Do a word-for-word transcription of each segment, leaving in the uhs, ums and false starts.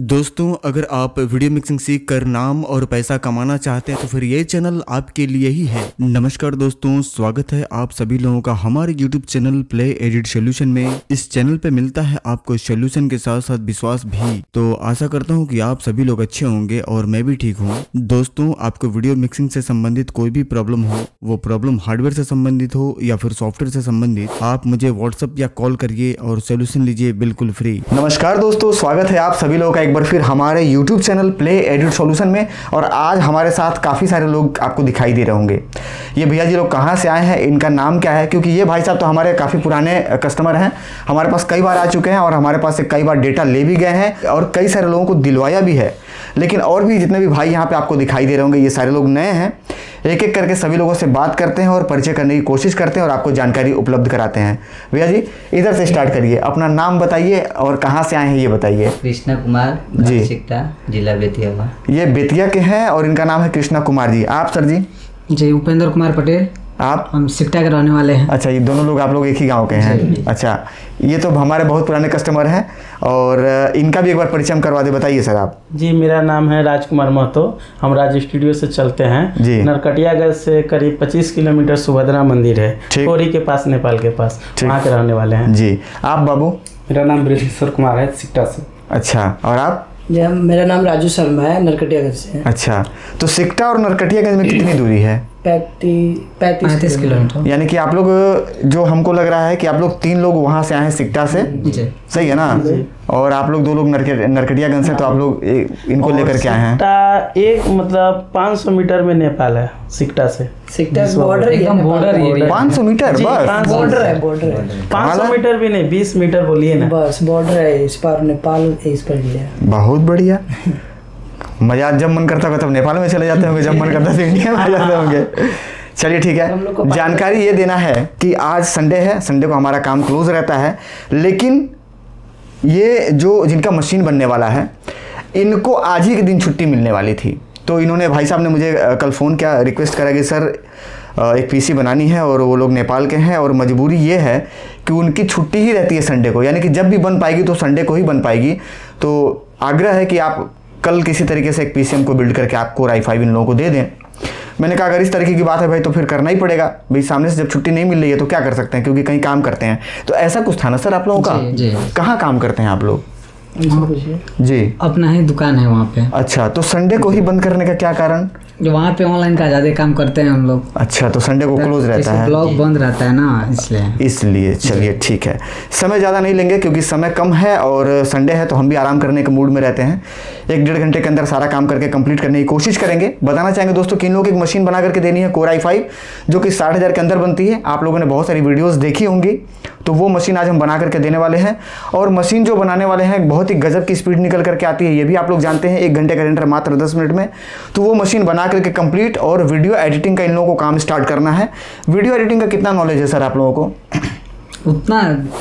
दोस्तों, अगर आप वीडियो मिक्सिंग सीख कर नाम और पैसा कमाना चाहते हैं तो फिर ये चैनल आपके लिए ही है। नमस्कार दोस्तों, स्वागत है आप सभी लोगों का हमारे YouTube channel play edit solution में। इस चैनल पे मिलता है आपको सोल्यूशन के साथ साथ विश्वास भी। तो आशा करता हूँ कि आप सभी लोग अच्छे होंगे और मैं भी ठीक हूँ। दोस्तों, आपको वीडियो मिक्सिंग से संबंधित कोई भी प्रॉब्लम हो, वो प्रॉब्लम हार्डवेयर से संबंधित हो या फिर सॉफ्टवेयर से संबंधित, आप मुझे व्हाट्सएप या कॉल करिए और सोल्यूशन लीजिए बिल्कुल फ्री। नमस्कार दोस्तों, स्वागत है आप सभी लोगों का एक बार फिर हमारे YouTube channel Play Edit Solution में। और आज हमारे साथ काफ़ी सारे लोग आपको दिखाई दे रहे होंगे। ये भैया जी लोग कहाँ से आए हैं, इनका नाम क्या है, क्योंकि ये भाई साहब तो हमारे काफ़ी पुराने कस्टमर हैं, हमारे पास कई बार आ चुके हैं और हमारे पास से कई बार डेटा ले भी गए हैं और कई सारे लोगों को दिलवाया भी है। लेकिन और भी जितने भी भाई यहाँ पर आपको दिखाई दे रहे होंगे, ये सारे लोग नए हैं। एक एक करके सभी लोगों से बात करते हैं और परिचय करने की कोशिश करते हैं और आपको जानकारी उपलब्ध कराते हैं। भैया जी, इधर से स्टार्ट करिए, अपना नाम बताइए और कहाँ से आए हैं ये बताइए। कृष्णा कुमार जी, सिक्टा, जिला बेतिया। ये बेतिया के हैं और इनका नाम है कृष्णा कुमार जी। आप सर जी? जय उपेंद्र कुमार पटेल। आप? हम सिक्टा के रहने वाले हैं। अच्छा, ये दोनों लोग आप लोग एक ही गांव के हैं। अच्छा, ये तो हमारे बहुत पुराने कस्टमर हैं और इनका भी एक बार परिचय हम करवा दे, बताइए सर आप। जी, मेरा नाम है राजकुमार महतो, हम राज स्टूडियो से चलते हैं जी। नरकटियागंज से करीब पच्चीस किलोमीटर सुभद्रा मंदिर है, कोरी के पास, नेपाल के पास, वहाँ के रहने वाले हैं जी। आप बाबू? मेरा नाम बृजेश कुमार है, सिक्टा से। अच्छा, और आप? मेरा नाम राजू शर्मा है, नरकटियागंज से। अच्छा, तो सिक्टा और नरकटियागंज में कितनी दूरी है? पैंतीस किलोमीटर। यानी कि आप लोग, जो हमको लग रहा है कि आप लोग तीन लोग वहाँ से आए हैं सिक्टा से, सही है ना? और आप लोग दो लोग नरकटियागंज से, तो आप लोग इनको लेकर के आए हैं। सिक्टा एक मतलब पाँच सौ मीटर में नेपाल है, सिक्टा से। सिक्टा बॉर्डर, एकदम बॉर्डर है। पाँच सौ मीटर बस बॉर्डर है, बॉर्डर है। पाँच सौ मीटर भी नहीं, बीस मीटर बोलिए ना, बस बॉर्डर है। इस पार नेपाल, इस पर इंडिया। बहुत बढ़िया मजा। जब मन करता होगा तब नेपाल में चले जाते होंगे, जब मन करता है तो इंडिया में आ जाते होंगे। चलिए ठीक है, जानकारी ये देना है कि आज संडे है, संडे को हमारा काम क्लोज रहता है, लेकिन ये जो जिनका मशीन बनने वाला है इनको आज ही के दिन छुट्टी मिलने वाली थी। तो इन्होंने, भाई साहब ने मुझे कल फ़ोन किया, रिक्वेस्ट करा कि सर एक पीसी बनानी है और वो लोग नेपाल के हैं और मजबूरी ये है कि उनकी छुट्टी ही रहती है संडे को, यानी कि जब भी बन पाएगी तो संडे को ही बन पाएगी। तो आग्रह है कि आप कल किसी तरीके से एक पीसीएम को बिल्ड करके आपको राई फाइव इन लोगों को दे दें। मैंने कहा अगर इस तरीके की बात है भाई तो फिर करना ही पड़ेगा भाई, सामने से जब छुट्टी नहीं मिल रही है तो क्या कर सकते हैं, क्योंकि कहीं काम करते हैं। तो ऐसा कुछ था ना सर आप लोगों का? कहाँ काम करते हैं आप लोग जी? अपना ही दुकान है वहाँ पे। अच्छा, तो संडे को ही बंद करने का क्या कारण? जो वहाँ पे ऑनलाइन का ज्यादा काम करते हैं हम लोग। अच्छा, तो संडे को क्लोज रहता है, ब्लॉक बंद रहता है ना, इसलिए इसलिए चलिए ठीक है, समय ज़्यादा नहीं लेंगे क्योंकि समय कम है और संडे है तो हम भी आराम करने के मूड में रहते हैं। एक डेढ़ घंटे के अंदर सारा काम करके कंप्लीट करने की कोशिश करेंगे। बताना चाहेंगे दोस्तों कि इन लोगों की एक मशीन बना करके देनी है, कोर आई फाइव, जो कि साठ हज़ार के अंदर बनती है। आप लोगों ने बहुत सारी वीडियोज़ देखी होंगी, तो वो मशीन आज हम बना करके देने वाले हैं। और मशीन जो बनाने वाले हैं बहुत ही गजब की स्पीड निकल करके आती है, ये भी आप लोग जानते हैं, एक घंटे का रेंडर मात्र दस मिनट में। तो वो मशीन बना करके कंप्लीट और वीडियो एडिटिंग का इन लोगों को काम स्टार्ट करना है। वीडियो एडिटिंग का कितना नॉलेज है सर आप लोगों को? उतना,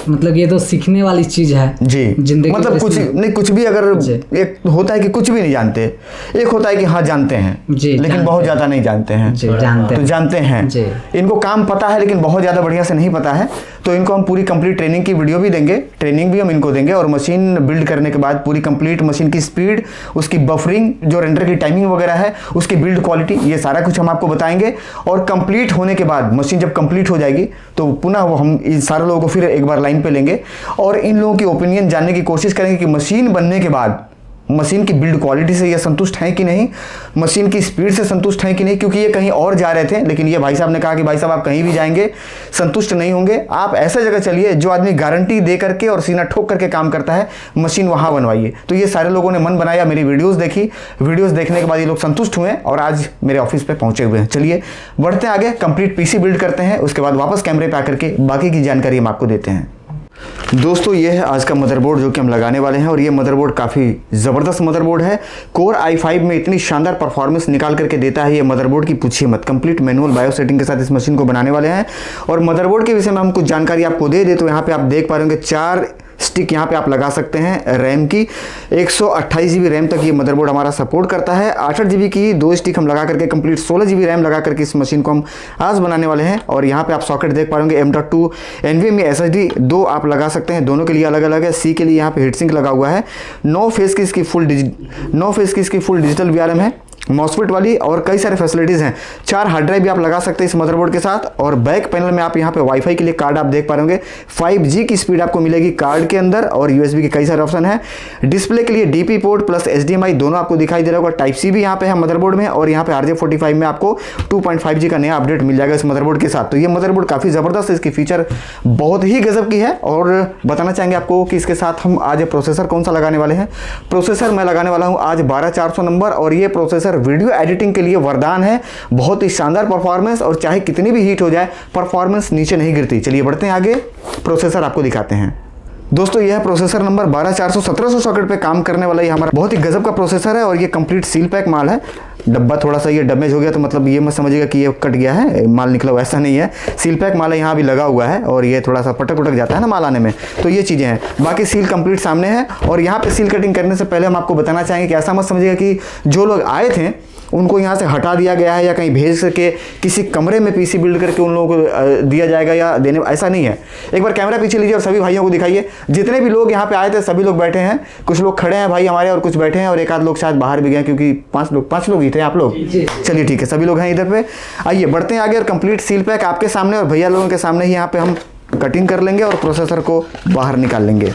मतलब ये तो सीखने वाली चीज है जी, जिंदगी मतलब कुछ नहीं, कुछ भी अगर एक होता है कि कुछ भी नहीं जानते, एक होता है कि हाँ जानते हैं जी, लेकिन बहुत ज्यादा नहीं जानते हैं जी, जानते तो जानते हैं जी। इनको काम पता है लेकिन बहुत ज्यादा बढ़िया से नहीं पता है। तो इनको हम पूरी कंप्लीट ट्रेनिंग की वीडियो भी देंगे, ट्रेनिंग भी हम इनको देंगे और मशीन बिल्ड करने के बाद पूरी कंप्लीट मशीन की स्पीड, उसकी बफरिंग, जो रेंडर की टाइमिंग वगैरह है, उसकी बिल्ड क्वालिटी, ये सारा कुछ हम आपको बताएंगे। और कंप्लीट होने के बाद, मशीन जब कंप्लीट हो जाएगी तो पुनः वो हम इन सारे लोगों को फिर एक बार लाइन पे लेंगे और इन लोगों की ओपिनियन जानने की कोशिश करेंगे कि मशीन बनने के बाद मशीन की बिल्ड क्वालिटी से ये संतुष्ट हैं कि नहीं, मशीन की स्पीड से संतुष्ट हैं कि नहीं। क्योंकि ये कहीं और जा रहे थे, लेकिन ये भाई साहब ने कहा कि भाई साहब आप कहीं भी जाएंगे संतुष्ट नहीं होंगे, आप ऐसा जगह चलिए जो आदमी गारंटी दे करके और सीना ठोक करके काम करता है, मशीन वहाँ बनवाइए। तो ये सारे लोगों ने मन बनाया, मेरी वीडियोज़ देखी, वीडियोज़ देखने के बाद ये लोग संतुष्ट हुए और आज मेरे ऑफिस पर पहुँचे हुए हैं। चलिए बढ़ते आगे, कंप्लीट पी सी बिल्ड करते हैं, उसके बाद वापस कैमरे पर आकर के बाकी की जानकारी हम आपको देते हैं। दोस्तों, ये है आज का मदरबोर्ड जो कि हम लगाने वाले हैं और ये मदरबोर्ड काफ़ी ज़बरदस्त मदरबोर्ड है। कोर आई फाइव में इतनी शानदार परफॉर्मेंस निकाल करके देता है ये मदरबोर्ड की पूछिए मत। कंप्लीट मैनुअल बायो सेटिंग के साथ इस मशीन को बनाने वाले हैं। और मदरबोर्ड के विषय में हम कुछ जानकारी आपको दे दे तो यहाँ पे आप देख पा रहे होंगे, चार स्टिक यहाँ पे आप लगा सकते हैं रैम की। एक सौ अट्ठाईस जी बी रैम तक ये मदरबोर्ड हमारा सपोर्ट करता है। आठ जी बी की दो स्टिक हम लगा करके कंप्लीट सोलह जी बी रैम लगा करके इस मशीन को हम आज बनाने वाले हैं। और यहाँ पे आप सॉकेट देख पा रहे होंगे M dot two N V M S S D दो आप लगा सकते हैं, दोनों के लिए अलग अलग है। सी के लिए यहाँ पे हीटसिंक लगा हुआ है। नौ फेस की इसकी फुल नौ फेस की इसकी full digital V R M है मॉसफेट वाली, और कई सारे फैसिलिटीज़ हैं। चार हार्ड ड्राइव भी आप लगा सकते हैं इस मदरबोर्ड के साथ। और बैक पैनल में आप यहाँ पे वाईफाई के लिए कार्ड आप देख पा रहे होंगे, फाइव जी की स्पीड आपको मिलेगी कार्ड के अंदर, और यूएसबी के कई सारे ऑप्शन हैं। डिस्प्ले के लिए डीपी पोर्ट प्लस एचडीएमआई दोनों आपको दिखाई दे रहा होगा। टाइप सी भी यहाँ पे है मदरबोर्ड में, और यहाँ पे आरजे फोर्टी फाइव में आपको टू पॉइंट फाइव जी का नया अपडेट मिल जाएगा इस मदरबोर्ड के साथ। तो ये मदरबोर्ड काफ़ी ज़बरदस्त है, इसकी फीचर बहुत ही गजब की है। और बताना चाहेंगे आपको कि इसके साथ हम आज प्रोसेसर कौन सा लगाने वाले हैं। प्रोसेसर मैं लगाने वाला हूँ आज बारह चार सौ नंबर, और ये प्रोसेसर वीडियो एडिटिंग के लिए वरदान है। बहुत ही शानदार परफॉर्मेंस, और चाहे कितनी भी हीट हो जाए परफॉर्मेंस नीचे नहीं गिरती। चलिए बढ़ते हैं आगे, प्रोसेसर आपको दिखाते हैं। दोस्तों यह प्रोसेसर नंबर बारह चार सौ सत्रह सौ सॉकेट पे काम करने वाला ये हमारा बहुत ही गजब का प्रोसेसर है, और ये कंप्लीट सील पैक माल है। डब्बा थोड़ा सा ये डैमेज हो गया तो मतलब ये मत समझिएगा कि ये कट गया है माल निकला हुआ, ऐसा नहीं है। सील पैक माल है, यहाँ भी लगा हुआ है, और ये थोड़ा सा पटक उटक जाता है ना माल आने में, तो ये चीज़ें हैं। बाकी सील कंप्लीट सामने है। और यहाँ पे सील कटिंग करने से पहले हम आपको बताना चाहेंगे कि ऐसा मत समझिएगा कि जो लोग आए थे उनको यहाँ से हटा दिया गया है या कहीं भेज करके किसी कमरे में पीसी बिल्ड करके उन लोगों को दिया जाएगा या देने, ऐसा नहीं है। एक बार कैमरा पीछे लीजिए और सभी भाइयों को दिखाइए, जितने भी लोग यहाँ पे आए थे सभी लोग बैठे हैं। कुछ लोग खड़े हैं भाई हमारे, और कुछ बैठे हैं, और एक आध लोग शायद बाहर भी गए क्योंकि पाँच लोग पाँच लोग ही थे आप लोग। चलिए ठीक है, सभी लोग हैं इधर पे। आइए बढ़ते हैं आगे, और कंप्लीट सील पैक आपके सामने और भैया लोगों के सामने ही यहाँ पे हम कटिंग कर लेंगे और प्रोसेसर को बाहर निकाल लेंगे।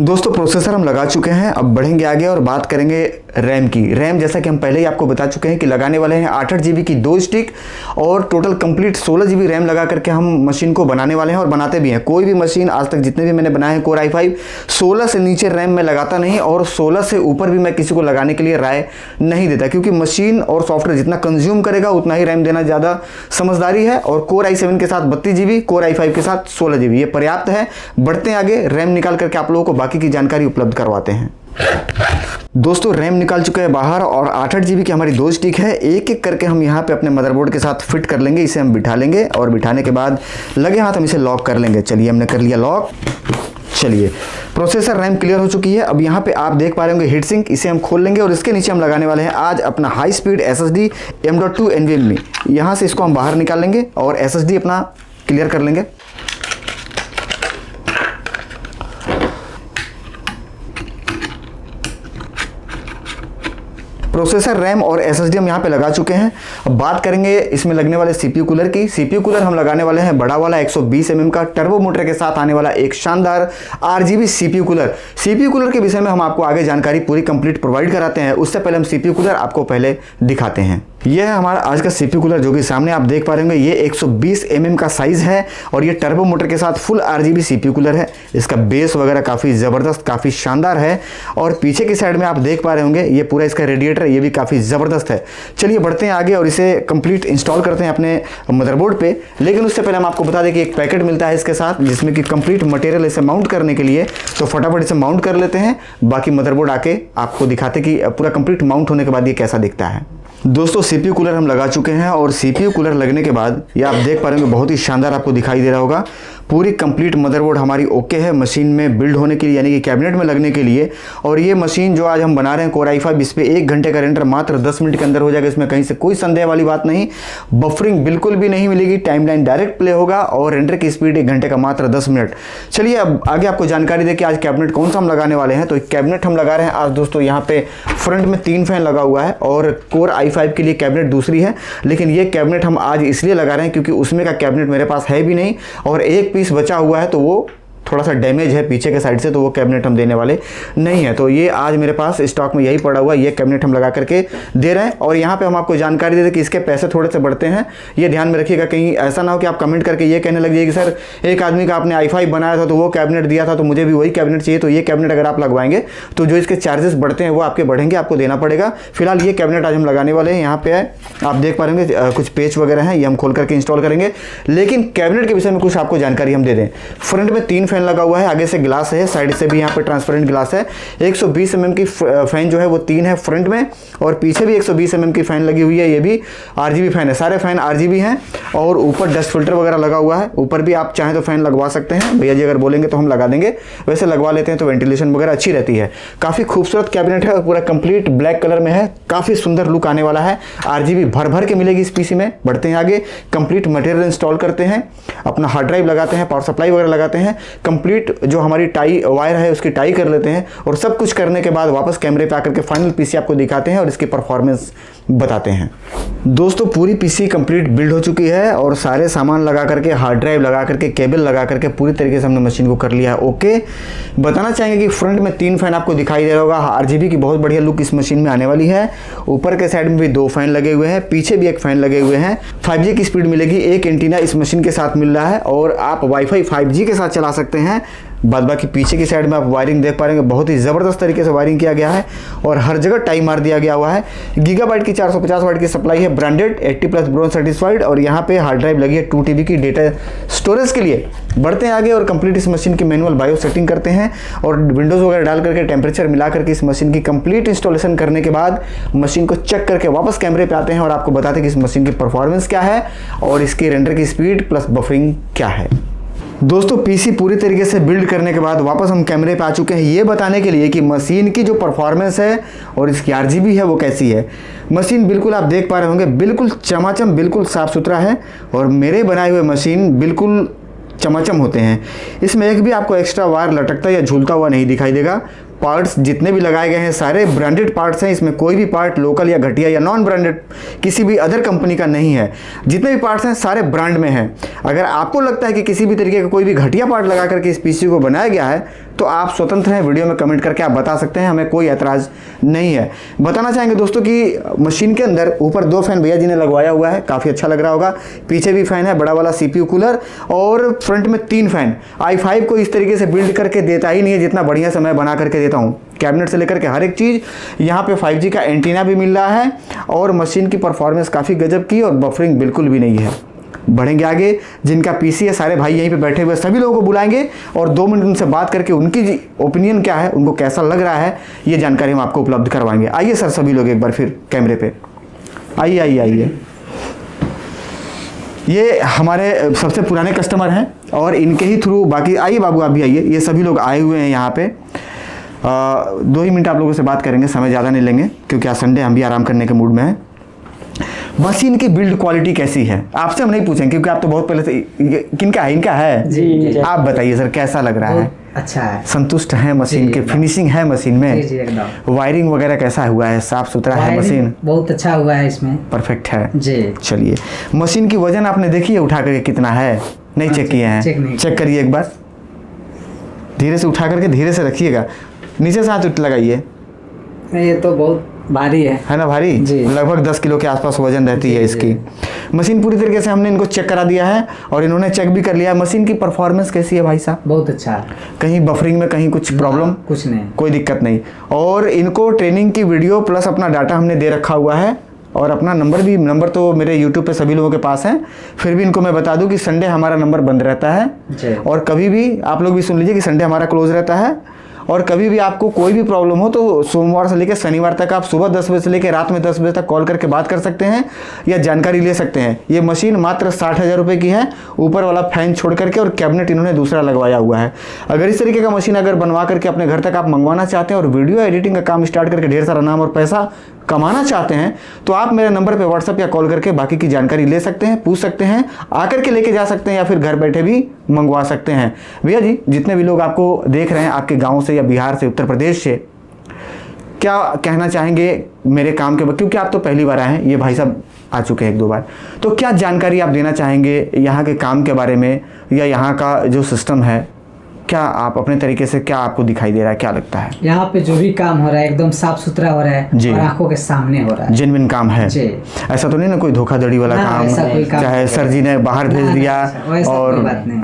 दोस्तों प्रोसेसर हम लगा चुके हैं, अब बढ़ेंगे आगे और बात करेंगे रैम की। रैम जैसा कि हम पहले ही आपको बता चुके हैं कि लगाने वाले हैं आठ आठ जी बी की दो स्टिक, और टोटल कंप्लीट सोलह जी बी रैम लगा करके हम मशीन को बनाने वाले हैं, और बनाते भी हैं। कोई भी मशीन आज तक जितने भी मैंने बनाए हैं कोर आई फाइव सोलह से नीचे रैम में लगाता नहीं, और सोलह से ऊपर भी मैं किसी को लगाने के लिए राय नहीं देता, क्योंकि मशीन और सॉफ्टवेयर जितना कंज्यूम करेगा उतना ही रैम देना ज़्यादा समझदारी है। और कोर आई सेवन के साथ बत्तीस G B, core I five के साथ सोलह जी बी, ये पर्याप्त है। बढ़ते हैं आगे, रैम निकाल करके आप लोगों को बाकी की जानकारी उपलब्ध करवाते हैं। दोस्तों रैम निकाल चुके हैं बाहर, और आठ आठ जीबी की हमारी दो स्टिक है। एक एक करके हम यहाँ पे अपने मदरबोर्ड के साथ फिट कर लेंगे, इसे हम बिठा लेंगे, और बिठाने के बाद लगे हाथ हम इसे लॉक कर लेंगे। चलिए हमने कर लिया लॉक। चलिए प्रोसेसर रैम क्लियर हो चुकी है। अब यहाँ पे आप देख पा रहे होंगे हीटसिंक, इसे हम खोल लेंगे, और इसके नीचे हम लगाने वाले हैं आज अपना high speed S S D M dot two N V M में। यहाँ से इसको हम बाहर निकाल लेंगे और एस एस डी अपना क्लियर कर लेंगे। प्रोसेसर रैम और एस एस डी हम यहाँ पे लगा चुके हैं। अब बात करेंगे इसमें लगने वाले सीपीयू कूलर की। सीपीयू कूलर हम लगाने वाले हैं बड़ा वाला एक सौ बीस एम एम का टर्बो मोटर के साथ आने वाला एक शानदार RGB CPU cooler. CPU cooler के विषय में हम आपको आगे जानकारी पूरी कंप्लीट प्रोवाइड कराते हैं, उससे पहले हम सीपीयू कूलर आपको पहले दिखाते हैं। यह है हमारा आज का सीपीयू कूलर, जो कि सामने आप देख पा रहे होंगे। ये एक सौ बीस एम एम का साइज़ है, और ये टर्बो मोटर के साथ फुल आरजीबी सीपीयू कूलर है। इसका बेस वगैरह काफ़ी ज़बरदस्त, काफ़ी शानदार है, और पीछे की साइड में आप देख पा रहे होंगे ये पूरा इसका रेडिएटर, ये भी काफ़ी ज़बरदस्त है। चलिए बढ़ते हैं आगे और इसे कंप्लीट इंस्टॉल करते हैं अपने मदरबोर्ड पे। लेकिन उससे पहले हम आपको बता दें कि एक पैकेट मिलता है इसके साथ, जिसमें कि कंप्लीट मटेरियल इसे माउंट करने के लिए, तो फटाफट इसे माउंट कर लेते हैं। बाकी मदरबोर्ड आके आपको दिखाते कि पूरा कंप्लीट माउंट होने के बाद ये कैसा दिखता है। दोस्तों सीपीयू कूलर हम लगा चुके हैं, और सीपीयू कूलर लगने के बाद ये आप देख पा रहे होंगे बहुत ही शानदार आपको दिखाई दे रहा होगा। पूरी कंप्लीट मदरबोर्ड हमारी ओके है मशीन में बिल्ड होने के लिए, यानी कि कैबिनेट में लगने के लिए। और ये मशीन जो आज हम बना रहे हैं कोर आई फाइव, इस पर एक घंटे का रेंडर मात्र दस मिनट के अंदर हो जाएगा, इसमें कहीं से कोई संदेह वाली बात नहीं। बफरिंग बिल्कुल भी नहीं मिलेगी, टाइमलाइन डायरेक्ट प्ले होगा, और रेंडर की स्पीड एक घंटे का मात्र दस मिनट। चलिए अब आगे आपको जानकारी दें कि आज कैबिनेट कौन सा हम लगाने वाले हैं। तो कैबिनेट हम लगा रहे हैं आज दोस्तों, यहाँ पे फ्रंट में तीन फैन लगा हुआ है, और कोर आई फाइव के लिए कैबिनेट दूसरी है, लेकिन ये कैबिनेट हम आज इसलिए लगा रहे हैं क्योंकि उसमें का कैबिनेट मेरे पास है भी नहीं, और एक पीस बचा हुआ है तो वो थोड़ा सा डैमेज है पीछे के साइड से, तो वो कैबिनेट हम देने वाले नहीं है। तो ये आज मेरे पास स्टॉक में यही पड़ा हुआ, ये कैबिनेट हम लगा करके दे रहे हैं। और यहाँ पे हम आपको जानकारी दे दें कि इसके पैसे थोड़े से बढ़ते हैं, ये ध्यान में रखिएगा। कहीं ऐसा ना हो कि आप कमेंट करके ये कहने लग जाइए कि सर एक आदमी का आपने आई फाइव बनाया था तो वो कैबिनेट दिया था, तो मुझे भी वही कैबिनेट चाहिए। तो ये कैबिनेट अगर आप लगवाएंगे तो जो इसके चार्जेस बढ़ते हैं वो आपके बढ़ेंगे, आपको देना पड़ेगा। फिलहाल ये कैबिनेट आज हम लगाने वाले हैं। यहाँ पे आप देख पा रहे होंगे कुछ पेच वगैरह हैं, ये हम खोल करके इंस्टॉल करेंगे। लेकिन कैबिनेट के विषय में कुछ आपको जानकारी हम दे दें। फ्रंट में तीन फैन लगा हुआ है, आगे से ग्लास है, साइड से भी यहाँ पे ट्रांसपेरेंट ग्लास है। एक सौ बीस एम एम की फैन जो है वो तीन है फ्रंट में, और पीछे भी एक सौ बीस एम एम की फैन लगी हुई है। ये भी आरजीबी फैन है, सारे फैन आरजीबी हैं। और ऊपर डस्ट फिल्टर वगैरह लगा हुआ है, ऊपर भी आप चाहें तो फैन लगवा सकते हैं, भैया जी अगर बोलेंगे तो हम लगा देंगे, वैसे लगवा लेते हैं तो वेंटिलेशन वगैरह अच्छी रहती है। काफ़ी खूबसूरत कैबिनेट है और पूरा कंप्लीट ब्लैक कलर में है, काफ़ी सुंदर लुक आने वाला है। आरजीबी भर भर के मिलेगी इस पीसी में। बढ़ते हैं आगे, कंप्लीट मटेरियल इंस्टॉल करते हैं, अपना हार्ड ड्राइव लगाते हैं, पावर सप्लाई वगैरह लगाते हैं, कंप्लीट जो हमारी टाई वायर है उसकी टाई कर लेते हैं, और सब कुछ करने के बाद वापस कैमरे पे आकर के फाइनल पीसी आपको दिखाते हैं और इसकी परफॉर्मेंस बताते हैं। दोस्तों पूरी पीसी कंप्लीट बिल्ड हो चुकी है और सारे सामान लगा करके, हार्ड ड्राइव लगा करके, केबल लगा करके पूरी तरीके से हमने मशीन को कर लिया है ओके। बताना चाहेंगे कि फ्रंट में तीन फैन आपको दिखाई दे रहा होगा, आरजीबी की बहुत बढ़िया लुक इस मशीन में आने वाली है। ऊपर के साइड में भी दो फैन लगे हुए हैं, पीछे भी एक फैन लगे हुए हैं। फाइव जी की स्पीड मिलेगी, एक एंटीना इस मशीन के साथ मिल रहा है और आप वाईफाई फाइव जी के साथ चला सकते हैं। बाद बाकी पीछे की साइड में आप वायरिंग देख पा रहे हैं, बहुत ही ज़बरदस्त तरीके से वायरिंग किया गया है और हर जगह टाइम मार दिया गया हुआ है। गीगाबाइट की चार सौ पचास वाट की सप्लाई है, ब्रांडेड अस्सी प्लस ब्रोंज सर्टिफाइड, और यहाँ पे हार्ड ड्राइव लगी है टू टी बी की डेटा स्टोरेज के लिए। बढ़ते हैं आगे और कंप्लीट इस मशीन की मैनुअल बायो सेटिंग करते हैं और विंडोज़ वगैरह डाल करके टेम्परेचर मिला करके इस मशीन की कंप्लीट इंस्टॉलेशन करने के बाद मशीन को चेक करके वापस कैमरे पर आते हैं और आपको बताते हैं कि इस मशीन की परफॉर्मेंस क्या है और इसकी रेंडर की स्पीड प्लस बफरिंग क्या है। दोस्तों पीसी पूरी तरीके से बिल्ड करने के बाद वापस हम कैमरे पे आ चुके हैं ये बताने के लिए कि मशीन की जो परफॉर्मेंस है और इसकी आरजीबी है वो कैसी है। मशीन बिल्कुल आप देख पा रहे होंगे बिल्कुल चमाचम, बिल्कुल साफ़ सुथरा है और मेरे बनाए हुए मशीन बिल्कुल चमाचम होते हैं। इसमें एक भी आपको एक्स्ट्रा वायर लटकता या झूलता हुआ नहीं दिखाई देगा। पार्ट्स जितने भी लगाए गए हैं सारे ब्रांडेड पार्ट्स हैं, इसमें कोई भी पार्ट लोकल या घटिया या नॉन ब्रांडेड किसी भी अदर कंपनी का नहीं है। जितने भी पार्ट्स हैं सारे ब्रांड में हैं। अगर आपको लगता है कि किसी भी तरीके का कोई भी घटिया पार्ट लगा करके इस पीसी को बनाया गया है तो आप स्वतंत्र हैं, वीडियो में कमेंट करके आप बता सकते हैं, हमें कोई ऐतराज़ नहीं है। बताना चाहेंगे दोस्तों कि मशीन के अंदर ऊपर दो फैन भैया जी ने लगवाया हुआ है, काफ़ी अच्छा लग रहा होगा। पीछे भी फैन है, बड़ा वाला सीपीयू कूलर, और फ्रंट में तीन फैन। आई फाइव को इस तरीके से बिल्ड करके देता ही नहीं है जितना बढ़िया समय बना करके देता हूँ। कैबिनेट से लेकर के हर एक चीज़, यहाँ पे फाइव जी का एंटीना भी मिल रहा है और मशीन की परफॉर्मेंस काफ़ी गजब की और बफरिंग बिल्कुल भी नहीं है। बढ़ेंगे आगे, जिनका पीसी है सारे भाई यहीं पे बैठे हुए, सभी लोगों को बुलाएंगे और दो मिनट उनसे बात करके उनकी ओपिनियन क्या है, उनको कैसा लग रहा है, ये जानकारी हम आपको उपलब्ध करवाएंगे। आइए सर सभी लोग एक बार फिर कैमरे पे आइए आइए आइए। ये हमारे सबसे पुराने कस्टमर हैं और इनके ही थ्रू बाकी, आइए बाबू आप भी आइए, ये सभी लोग आए हुए हैं यहाँ पे। आ, दो ही मिनट आप लोगों से बात करेंगे, समय ज़्यादा नहीं लेंगे क्योंकि आज संडे हम भी आराम करने के मूड में हैं। मशीन की बिल्ड क्वालिटी कैसी है आपसे हम नहीं पूछेंगे क्योंकि आप तो बहुत पहले से, किनका है इनका है जी, जी, आप बताइए सर कैसा लग रहा है। अच्छा है, संतुष्ट है मशीन के, फिनिशिंग है मशीन में, जी जी एकदम। वायरिंग वगैरह कैसा हुआ है, साफ सुथरा है मशीन, बहुत अच्छा हुआ है, इसमें परफेक्ट है जी। चलिए मशीन की वजन आपने देखी है उठा करके कितना है, नहीं चेक किए हैं, चेक करिए एक बार, धीरे से उठा करके धीरे से रखिएगा, नीचे से हाथ लगाइए। ये तो बहुत भारी है है ना, भारी लगभग दस किलो के आसपास वजन रहती है इसकी। मशीन पूरी तरीके से हमने इनको चेक करा दिया है और इन्होंने चेक भी कर लिया है। मशीन की परफॉर्मेंस कैसी है भाई साहब? बहुत अच्छा है, कहीं बफरिंग में कहीं कुछ प्रॉब्लम कुछ नहीं, कोई दिक्कत नहीं। और इनको ट्रेनिंग की वीडियो प्लस अपना डाटा हमने दे रखा हुआ है और अपना नंबर भी, नंबर तो मेरे यूट्यूब पे सभी लोगों के पास है, फिर भी इनको मैं बता दूं कि संडे हमारा नंबर बंद रहता है और कभी भी आप लोग भी सुन लीजिए कि संडे हमारा क्लोज रहता है। और कभी भी आपको कोई भी प्रॉब्लम हो तो सोमवार से लेकर शनिवार तक आप सुबह दस बजे से लेकर रात में दस बजे तक कॉल करके बात कर सकते हैं या जानकारी ले सकते हैं। ये मशीन मात्र साठ हज़ार रुपये की है, ऊपर वाला फैन छोड़ करके, और कैबिनेट इन्होंने दूसरा लगवाया हुआ है। अगर इस तरीके का मशीन अगर बनवा करके अपने घर तक आप मंगवाना चाहते हैं और वीडियो एडिटिंग का काम स्टार्ट करके ढेर सारा नाम और पैसा कमाना चाहते हैं तो आप मेरे नंबर पे व्हाट्सअप या कॉल करके बाकी की जानकारी ले सकते हैं, पूछ सकते हैं, आकर के लेके जा सकते हैं या फिर घर बैठे भी मंगवा सकते हैं। भैया जी जितने भी लोग आपको देख रहे हैं आपके गांव से या बिहार से, उत्तर प्रदेश से, क्या कहना चाहेंगे मेरे काम के बाद, क्योंकि आप तो पहली बार आए हैं, ये भाई साहब आ चुके हैं एक दो बार, तो क्या जानकारी आप देना चाहेंगे यहाँ के काम के बारे में या यहाँ का जो सिस्टम है, क्या आप अपने तरीके से क्या आपको दिखाई दे रहा है, क्या लगता है? यहाँ पे जो भी काम हो रहा है एकदम साफ सुथरा हो रहा है और आंखों के सामने हो रहा है, जेन्युइन काम है, ऐसा तो नहीं ना कोई धोखाधड़ी वाला काम, चाहे सर जी ने बाहर भेज दिया और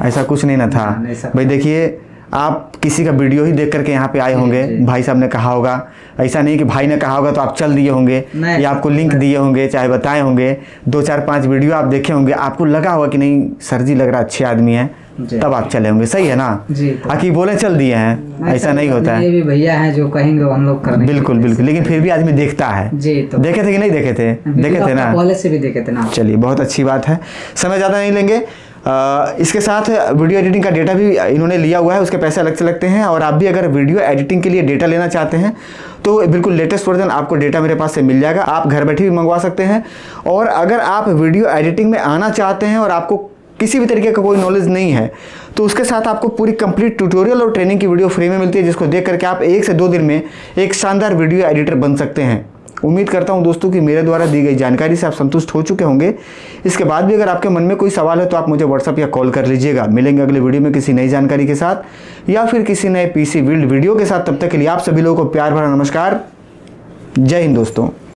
ऐसा कुछ नहीं ना था। भाई देखिए आप किसी का वीडियो ही देख करके यहाँ पे आए होंगे, भाई साहब ने कहा होगा, ऐसा नहीं कि भाई ने कहा होगा तो आप चल दिए होंगे या आपको लिंक दिए होंगे, चाहे बताए होंगे, दो चार पाँच वीडियो आप देखे होंगे, आपको लगा होगा कि नहीं सर जी लग रहा अच्छे आदमी है, तब आप चले होंगे, सही है ना जी। आखिर बोले चल दिए हैं, ऐसा नहीं होता है, ये भी भैया हैं जो कहेंगे हम लोग करने, बिल्कुल बिल्कुल। लेकिन फिर भी आदमी देखता है जी। तो देखे थे कि नहीं देखे थे? देखे थे ना, कॉलेज से भी देखे थे ना। चलिए बहुत अच्छी बात है, समय ज़्यादा नहीं लेंगे। आ, इसके साथ वीडियो एडिटिंग का डेटा भी इन्होंने लिया हुआ है, उसके पैसे अलग से लगते हैं। और आप भी अगर वीडियो एडिटिंग के लिए डेटा लेना चाहते हैं तो बिल्कुल लेटेस्ट वर्जन आपको डेटा मेरे पास से मिल जाएगा, आप घर बैठे भी मंगवा सकते हैं। और अगर आप वीडियो एडिटिंग में आना चाहते हैं और आपको किसी भी तरीके का कोई नॉलेज नहीं है तो उसके साथ आपको पूरी कंप्लीट ट्यूटोरियल और ट्रेनिंग की वीडियो फ्री में मिलती है, जिसको देख करके आप एक से दो दिन में एक शानदार वीडियो एडिटर बन सकते हैं। उम्मीद करता हूं दोस्तों कि मेरे द्वारा दी गई जानकारी से आप संतुष्ट हो चुके होंगे। इसके बाद भी अगर आपके मन में कोई सवाल है तो आप मुझे व्हाट्सएप या कॉल कर लीजिएगा। मिलेंगे अगले वीडियो में किसी नई जानकारी के साथ या फिर किसी नए पीसी बिल्ड वीडियो के साथ। तब तक के लिए आप सभी लोगों को प्यार भरा नमस्कार। जय हिंद दोस्तों।